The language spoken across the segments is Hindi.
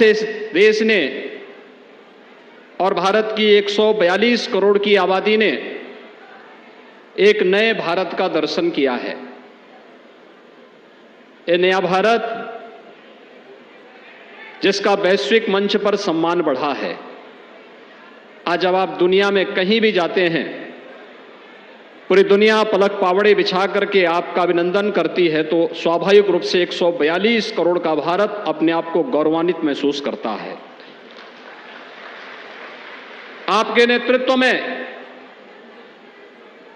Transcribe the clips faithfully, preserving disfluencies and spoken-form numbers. देश ने और भारत की एक सौ बयालीस करोड़ की आबादी ने एक नए भारत का दर्शन किया है। ये नया भारत जिसका वैश्विक मंच पर सम्मान बढ़ा है। आज जब आप दुनिया में कहीं भी जाते हैं, पूरी दुनिया पलक पावड़े बिछा करके आपका अभिनंदन करती है, तो स्वाभाविक रूप से एक सौ बयालीस करोड़ का भारत अपने आप को गौरवान्वित महसूस करता है। आपके नेतृत्व में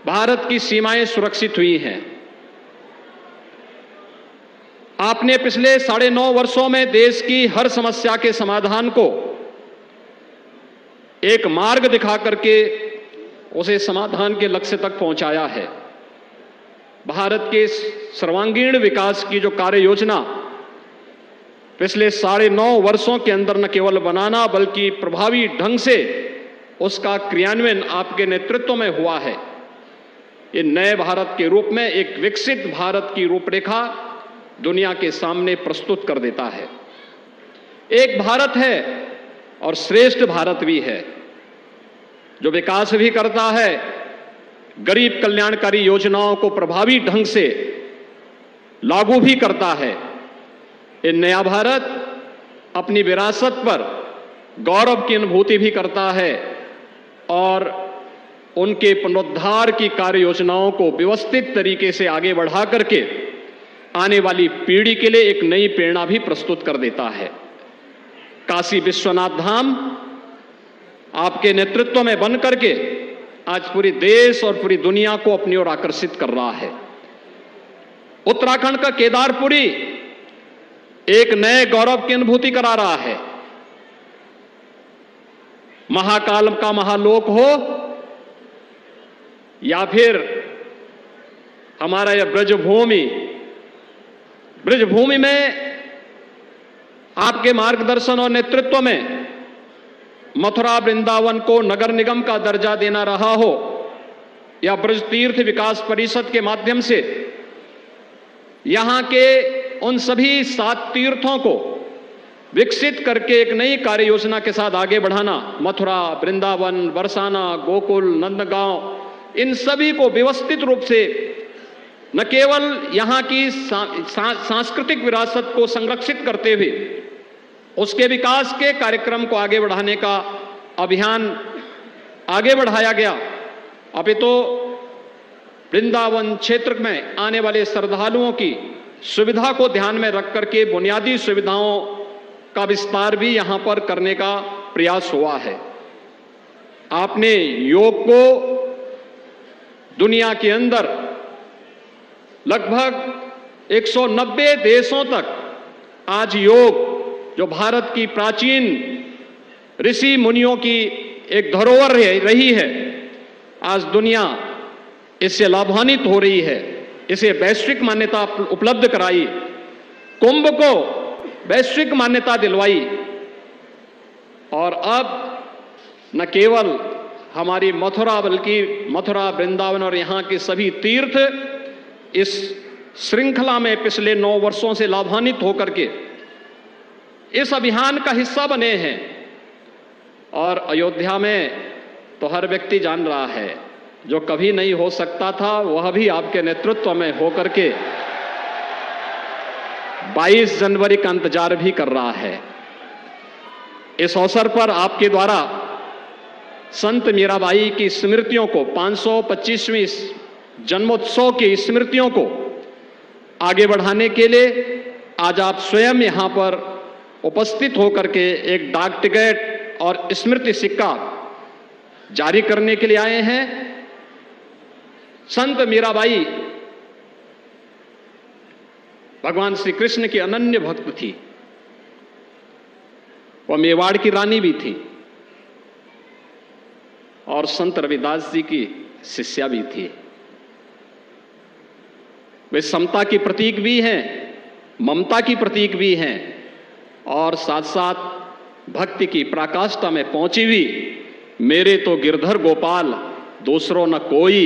भारत की सीमाएं सुरक्षित हुई हैं। आपने पिछले साढ़े नौ वर्षों में देश की हर समस्या के समाधान को एक मार्ग दिखा करके उसे समाधान के लक्ष्य तक पहुंचाया है। भारत के सर्वांगीण विकास की जो कार्य योजना पिछले साढ़े नौ वर्षों के अंदर न केवल बनाना बल्कि प्रभावी ढंग से उसका क्रियान्वयन आपके नेतृत्व में हुआ है। ये नए भारत के रूप में एक विकसित भारत की रूपरेखा दुनिया के सामने प्रस्तुत कर देता है। एक भारत है और श्रेष्ठ भारत भी है, जो विकास भी करता है, गरीब कल्याणकारी योजनाओं को प्रभावी ढंग से लागू भी करता है। ये नया भारत अपनी विरासत पर गौरव की अनुभूति भी करता है और उनके पुनरुद्धार की कार्य योजनाओं को व्यवस्थित तरीके से आगे बढ़ा करके आने वाली पीढ़ी के लिए एक नई प्रेरणा भी प्रस्तुत कर देता है। काशी विश्वनाथ धाम आपके नेतृत्व में बन करके आज पूरी देश और पूरी दुनिया को अपनी ओर आकर्षित कर रहा है। उत्तराखंड का केदारपुरी एक नए गौरव की अनुभूति करा रहा है। महाकाल का महालोक हो या फिर हमारा यह ब्रजभूमि, ब्रजभूमि में आपके मार्गदर्शन और नेतृत्व में मथुरा वृंदावन को नगर निगम का दर्जा देना रहा हो या ब्रज तीर्थ विकास परिषद के माध्यम से यहां के उन सभी सात तीर्थों को विकसित करके एक नई कार्य योजना के साथ आगे बढ़ाना, मथुरा, वृंदावन, बरसाना, गोकुल, नंदगांव, इन सभी को व्यवस्थित रूप से न केवल यहाँ की सा, सा, सांस्कृतिक विरासत को संरक्षित करते हुए उसके विकास के कार्यक्रम को आगे बढ़ाने का अभियान आगे बढ़ाया गया। अभी तो वृंदावन क्षेत्र में आने वाले श्रद्धालुओं की सुविधा को ध्यान में रख करके बुनियादी सुविधाओं का विस्तार भी यहाँ पर करने का प्रयास हुआ है। आपने योग को दुनिया के अंदर लगभग एक सौ नब्बे देशों तक आज योग, जो भारत की प्राचीन ऋषि मुनियों की एक धरोहर रही है, आज दुनिया इससे लाभान्वित हो रही है। इसे वैश्विक मान्यता उपलब्ध कराई, कुंभ को वैश्विक मान्यता दिलवाई और अब न केवल हमारी मथुरा बल्कि मथुरा, वृंदावन और यहाँ के सभी तीर्थ इस श्रृंखला में पिछले नौ वर्षों से लाभान्वित होकर के इस अभियान का हिस्सा बने हैं। और अयोध्या में तो हर व्यक्ति जान रहा है, जो कभी नहीं हो सकता था वह भी आपके नेतृत्व में होकर के बाईस जनवरी का इंतजार भी कर रहा है। इस अवसर पर आपके द्वारा संत मीराबाई की स्मृतियों को, पाँच सौ पच्चीसवीं जन्मोत्सव की स्मृतियों को आगे बढ़ाने के लिए आज आप स्वयं यहाँ पर उपस्थित होकर के एक डाक टिकट और स्मृति सिक्का जारी करने के लिए आए हैं। संत मीराबाई भगवान श्री कृष्ण की अनन्य भक्त थी, वह मेवाड़ की रानी भी थी और संत रविदास जी की शिष्या भी थी। वे समता की प्रतीक भी हैं, ममता की प्रतीक भी हैं और साथ साथ भक्ति की पराकाष्ठा में पहुंची हुई। मेरे तो गिरधर गोपाल दूसरों न कोई,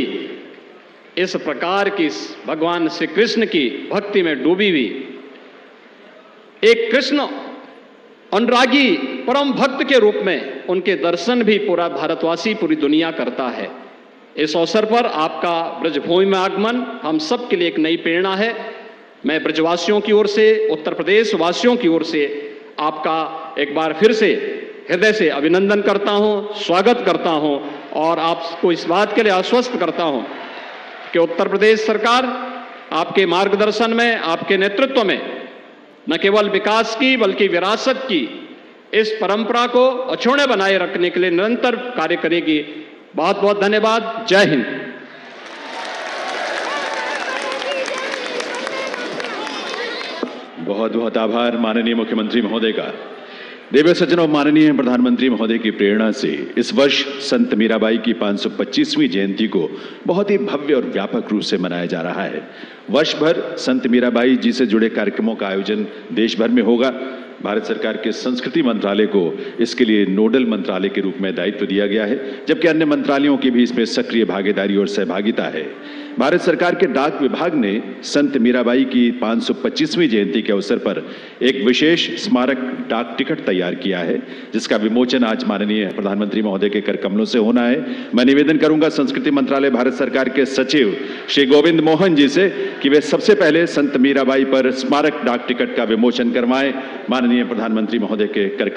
इस प्रकार की भगवान श्री कृष्ण की भक्ति में डूबी हुई एक कृष्ण अनुरागी परम भक्त के रूप में उनके दर्शन भी पूरा भारतवासी पूरी दुनिया करता है। इस अवसर पर आपका ब्रजभूमि में आगमन हम सब के लिए एक नई प्रेरणा है। मैं ब्रजवासियों की ओर से, उत्तर प्रदेश वासियों की ओर से आपका एक बार फिर से हृदय से अभिनंदन करता हूं, स्वागत करता हूं और आपको इस बात के लिए आश्वस्त करता हूं कि उत्तर प्रदेश सरकार आपके मार्गदर्शन में, आपके नेतृत्व में न केवल विकास की बल्कि विरासत की इस परंपरा को अछूणे बनाए रखने के लिए निरंतर कार्य करेगी। बहुत बहुत धन्यवाद। जय हिंद। बहुत बहुत आभार माननीय मुख्यमंत्री महोदय का। देव सज्जनों, माननीय प्रधानमंत्री महोदय की प्रेरणा से इस वर्ष संत मीराबाई की पाँच सौ पच्चीसवीं जयंती को बहुत ही भव्य और व्यापक रूप से मनाया जा रहा है। वर्ष भर संत मीराबाई जी से जुड़े कार्यक्रमों का आयोजन देश भर में होगा। भारत सरकार के संस्कृति मंत्रालय को इसके लिए नोडल मंत्रालय के रूप में दायित्व दिया गया है, जबकि अन्य मंत्रालयों की भी इसमें सक्रिय भागीदारी और सहभागिता है। भारत सरकार के डाक विभाग ने संत मीराबाई की पाँच सौ पच्चीसवीं जयंती के अवसर पर एक विशेष स्मारक डाक टिकट तैयार किया है, जिसका विमोचन आज माननीय प्रधानमंत्री महोदय के कर कमलों से होना है। मैं निवेदन करूंगा संस्कृति मंत्रालय भारत सरकार के सचिव श्री गोविंद मोहन जी से कि वे सबसे पहले संत मीराबाई पर स्मारक डाक टिकट का विमोचन करवाएं। माननीय प्रधानमंत्री महोदय के कर